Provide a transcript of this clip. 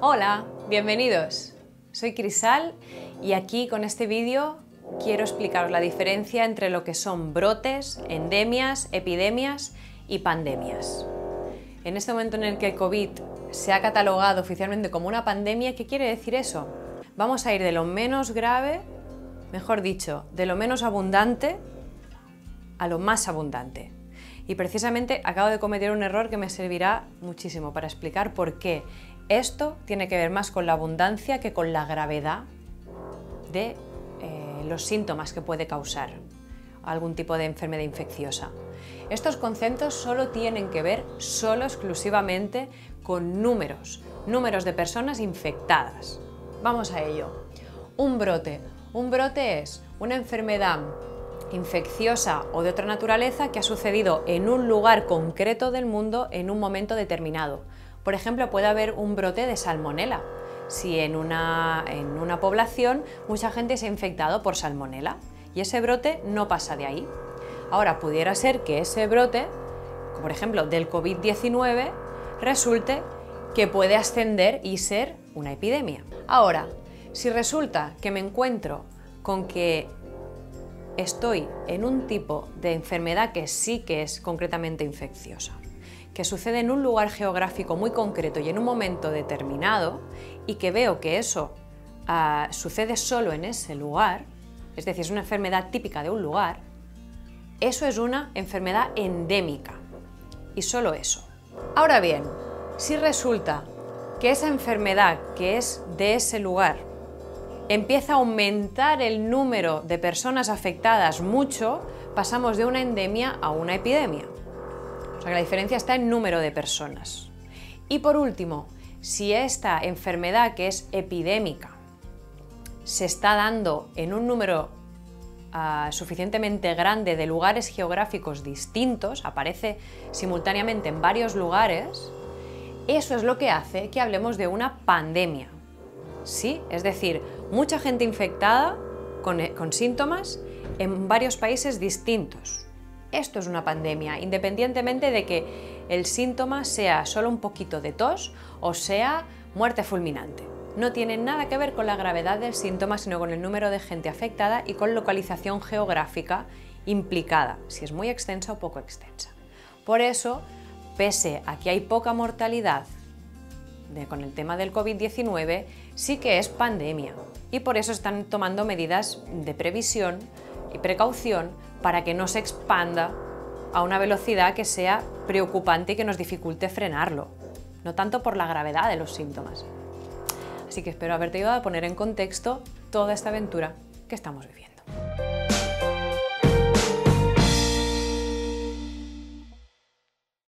Hola, bienvenidos. Soy Crisal y aquí con este vídeo quiero explicaros la diferencia entre lo que son brotes, endemias, epidemias y pandemias. En este momento en el que el COVID se ha catalogado oficialmente como una pandemia, ¿qué quiere decir eso? Vamos a ir de lo menos grave, mejor dicho, de lo menos abundante a lo más abundante. Y precisamente acabo de cometer un error que me servirá muchísimo para explicar por qué. Esto tiene que ver más con la abundancia que con la gravedad de los síntomas que puede causar algún tipo de enfermedad infecciosa. Estos conceptos solo tienen que ver, exclusivamente, con números de personas infectadas. Vamos a ello. Un brote. Un brote es una enfermedad infecciosa o de otra naturaleza que ha sucedido en un lugar concreto del mundo en un momento determinado. Por ejemplo, puede haber un brote de salmonella, si en una población mucha gente se ha infectado por salmonella y ese brote no pasa de ahí. Ahora, pudiera ser que ese brote, por ejemplo, del COVID-19, resulte que puede ascender y ser una epidemia. Ahora, si resulta que me encuentro con que estoy en un tipo de enfermedad que sí que es concretamente infecciosa, que sucede en un lugar geográfico muy concreto y en un momento determinado, y que veo que eso sucede solo en ese lugar, es decir, es una enfermedad típica de un lugar, eso es una enfermedad endémica, y solo eso. Ahora bien, si resulta que esa enfermedad que es de ese lugar empieza a aumentar el número de personas afectadas mucho, pasamos de una endemia a una epidemia. O sea que la diferencia está en número de personas. Y por último, si esta enfermedad que es epidémica se está dando en un número suficientemente grande de lugares geográficos distintos, aparece simultáneamente en varios lugares, eso es lo que hace que hablemos de una pandemia. ¿Sí? Es decir, mucha gente infectada con síntomas en varios países distintos. Esto es una pandemia, independientemente de que el síntoma sea solo un poquito de tos o sea muerte fulminante. No tiene nada que ver con la gravedad del síntoma, sino con el número de gente afectada y con localización geográfica implicada, si es muy extensa o poco extensa. Por eso, pese a que hay poca mortalidad con el tema del COVID-19, sí que es pandemia. Y por eso están tomando medidas de previsión y precaución para que no se expanda a una velocidad que sea preocupante y que nos dificulte frenarlo, no tanto por la gravedad de los síntomas. Así que espero haberte ayudado a poner en contexto toda esta aventura que estamos viviendo.